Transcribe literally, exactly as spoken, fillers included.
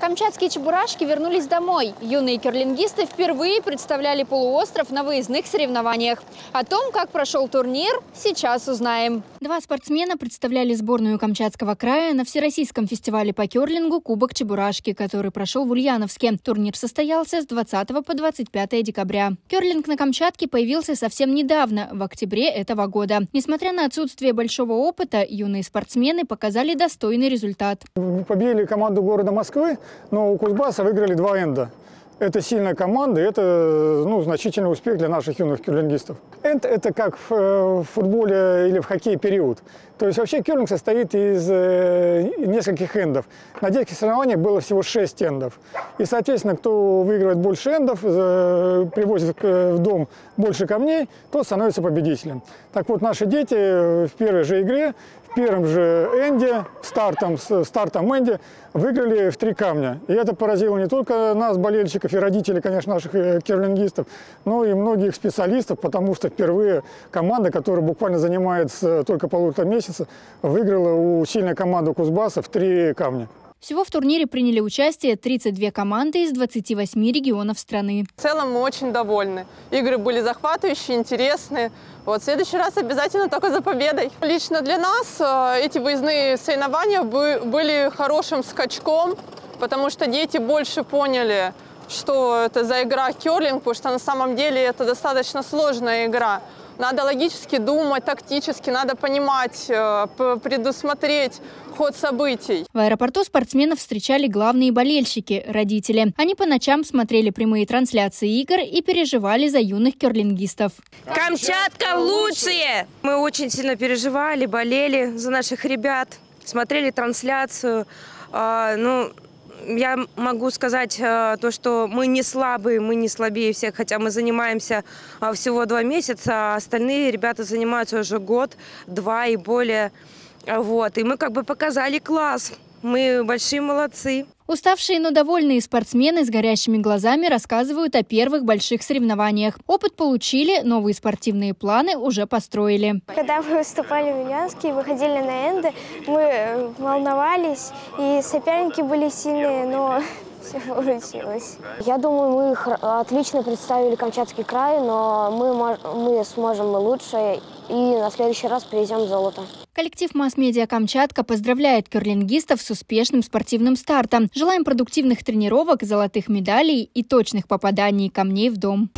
Камчатские чебурашки вернулись домой. Юные керлингисты впервые представляли полуостров на выездных соревнованиях. О том, как прошел турнир, сейчас узнаем. Два спортсмена представляли сборную Камчатского края на Всероссийском фестивале по керлингу «Кубок Чебурашки», который прошел в Ульяновске. Турнир состоялся с двадцатого по двадцать пятое декабря. Керлинг на Камчатке появился совсем недавно, в октябре этого года. Несмотря на отсутствие большого опыта, юные спортсмены показали достойный результат. Победили команду города Москвы, но у Кузбасса выиграли два энда. Это сильная команда, это ну, значительный успех для наших юных керлингистов. Энд – это как в футболе или в хоккее период. То есть вообще керлинг состоит из нескольких эндов. На детских соревнованиях было всего шесть эндов. И, соответственно, кто выигрывает больше эндов, привозит в дом больше камней, тот становится победителем. Так вот, наши дети в первой же игре, в первом же энде, стартом, стартом энде, выиграли в три камня. И это поразило не только нас, болельщиков, и родители, конечно, наших керлингистов, но и многих специалистов, потому что впервые команда, которая буквально занимается только полутора месяца, выиграла у сильной команды Кузбасса в три камня. Всего в турнире приняли участие тридцать две команды из двадцати восьми регионов страны. В целом мы очень довольны. Игры были захватывающие, интересные. Вот, в следующий раз обязательно только за победой. Лично для нас эти выездные соревнования были хорошим скачком, потому что дети больше поняли, что это за игра керлинг, потому что на самом деле это достаточно сложная игра. Надо логически думать, тактически, надо понимать, предусмотреть ход событий. В аэропорту спортсменов встречали главные болельщики – родители. Они по ночам смотрели прямые трансляции игр и переживали за юных керлингистов. Камчатка лучшие! Мы очень сильно переживали, болели за наших ребят, смотрели трансляцию. А, ну... Я могу сказать то, что мы не слабые, мы не слабее всех, хотя мы занимаемся всего два месяца, а остальные ребята занимаются уже год, два и более. Вот. И мы как бы показали класс, мы большие молодцы. Уставшие, но довольные спортсмены с горящими глазами рассказывают о первых больших соревнованиях. Опыт получили, новые спортивные планы уже построили. Когда мы выступали в Ульяновске и выходили на энды, мы волновались, и соперники были сильные, но все получилось. Я думаю, мы отлично представили Камчатский край, но мы, мы сможем лучше и на следующий раз привезем золото. Коллектив масс-медиа «Камчатка» поздравляет керлингистов с успешным спортивным стартом. Желаем продуктивных тренировок, золотых медалей и точных попаданий камней в дом.